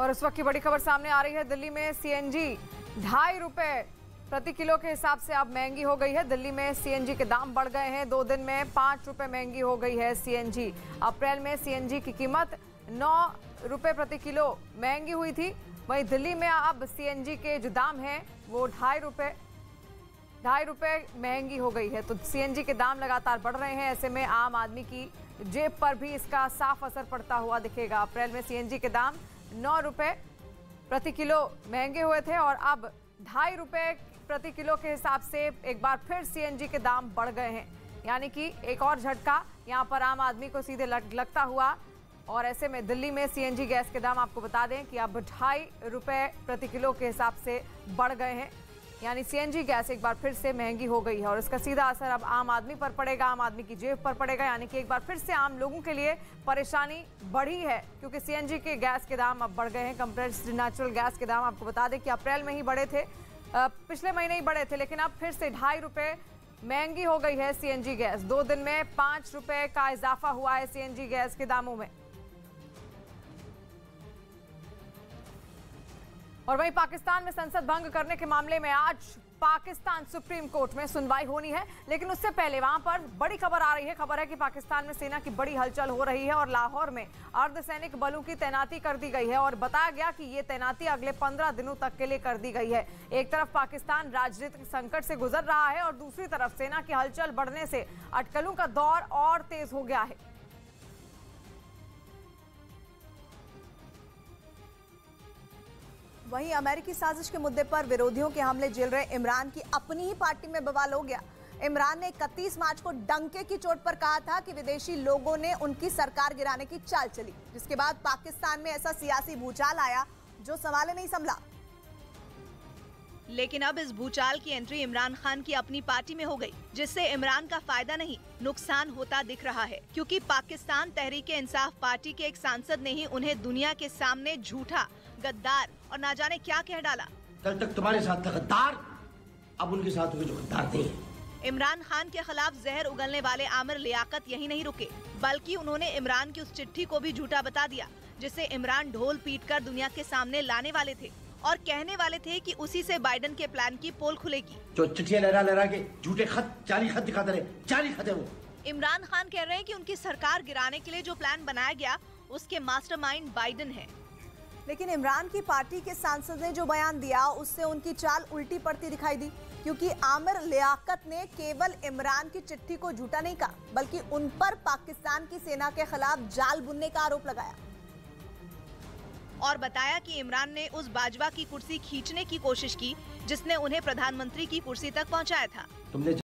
और इस वक्त की बड़ी खबर सामने आ रही है। दिल्ली में सीएनजी 2.5 रुपए प्रति किलो के हिसाब से अब महंगी हो गई है। दिल्ली में सीएनजी के दाम बढ़ गए हैं। 2 दिन में 5 रुपए महंगी हो गई है सीएनजी। अप्रैल में सीएनजी की कीमत 9 रुपए प्रति किलो महंगी हुई थी। वहीं दिल्ली में अब सीएनजी के जो दाम हैं वो 2.5 रुपए महंगी हो गई है। तो सीएनजी के दाम लगातार बढ़ रहे हैं, ऐसे में आम आदमी की जेब पर भी इसका साफ असर पड़ता हुआ दिखेगा। अप्रैल में सीएनजी के दाम 9 रुपए प्रति किलो महंगे हुए थे और अब 2.5 रुपए प्रति किलो के हिसाब से एक बार फिर सीएनजी के दाम बढ़ गए हैं। यानी कि एक और झटका यहाँ पर आम आदमी को सीधे लगता हुआ, और ऐसे में दिल्ली में सीएनजी गैस के दाम आपको बता दें कि अब 2.5 रुपए प्रति किलो के हिसाब से बढ़ गए हैं। यानी सीएनजी गैस एक बार फिर से महंगी हो गई है और इसका सीधा असर अब आम आदमी पर पड़ेगा, आम आदमी की जेब पर पड़ेगा। यानी कि एक बार फिर से आम लोगों के लिए परेशानी बढ़ी है, क्योंकि सीएनजी के गैस के दाम अब बढ़ गए हैं। कंप्रेस्ड नेचुरल गैस के दाम आपको बता दें कि अप्रैल में ही बढ़े थे, पिछले महीने ही बढ़े थे, लेकिन अब फिर से 2.5 रुपए महंगी हो गई है सीएनजी गैस। 2 दिन में 5 रुपए का इजाफा हुआ है सीएनजी गैस के दामों में। और वहीं पाकिस्तान में संसद भंग करने के मामले में आज पाकिस्तान सुप्रीम कोर्ट में सुनवाई होनी है, लेकिन उससे पहले वहां पर बड़ी खबर आ रही है। खबर है कि पाकिस्तान में सेना की बड़ी हलचल हो रही है और लाहौर में अर्धसैनिक बलों की तैनाती कर दी गई है और बताया गया कि ये तैनाती अगले 15 दिनों तक के लिए कर दी गई है। एक तरफ पाकिस्तान राजनीतिक संकट से गुजर रहा है और दूसरी तरफ सेना की हलचल बढ़ने से अटकलों का दौर और तेज हो गया है। वहीं अमेरिकी साजिश के मुद्दे पर विरोधियों के हमले झेल रहे इमरान की अपनी ही पार्टी में बवाल हो गया। इमरान ने 31 मार्च को डंके की चोट पर कहा था कि विदेशी लोगों ने उनकी सरकार गिराने की चाल चली, जिसके बाद पाकिस्तान में ऐसा सियासी भूचाल आया जो संभाले नहीं संभला। लेकिन अब इस भूचाल की एंट्री इमरान खान की अपनी पार्टी में हो गई, जिससे इमरान का फायदा नहीं नुकसान होता दिख रहा है, क्योंकि पाकिस्तान तहरीके इंसाफ पार्टी के एक सांसद ने ही उन्हें दुनिया के सामने झूठा, गद्दार और ना जाने क्या कह डाला। कल तक तुम्हारे साथ था गद्दार, अब उनके साथ जो गद्दार थे। इमरान खान के खिलाफ जहर उगलने वाले आमिर लियाकत यही नहीं रुके, बल्कि उन्होंने इमरान की उस चिट्ठी को भी झूठा बता दिया जिसे इमरान ढोल पीटकर दुनिया के सामने लाने वाले थे और कहने वाले थे कि उसी से बाइडन के प्लान की पोल खुलेगी। जो चिट्ठियां लहरा के झूठे खत, जाली खत दिखाते रहे, जाली खत है वो। इमरान खान कह रहे हैं कि उनकी सरकार गिराने के लिए जो प्लान बनाया गया उसके मास्टरमाइंड बाइडन है। लेकिन इमरान की पार्टी के सांसद ने जो बयान दिया उससे उनकी चाल उल्टी पड़ती दिखाई दी, क्योंकि आमिर लियाकत ने केवल इमरान की चिट्ठी को झूठा नहीं कहा, बल्कि उन पर पाकिस्तान की सेना के खिलाफ जाल बुनने का आरोप लगाया और बताया कि इमरान ने उस बाजवा की कुर्सी खींचने की कोशिश की जिसने उन्हें प्रधानमंत्री की कुर्सी तक पहुंचाया था। तुमने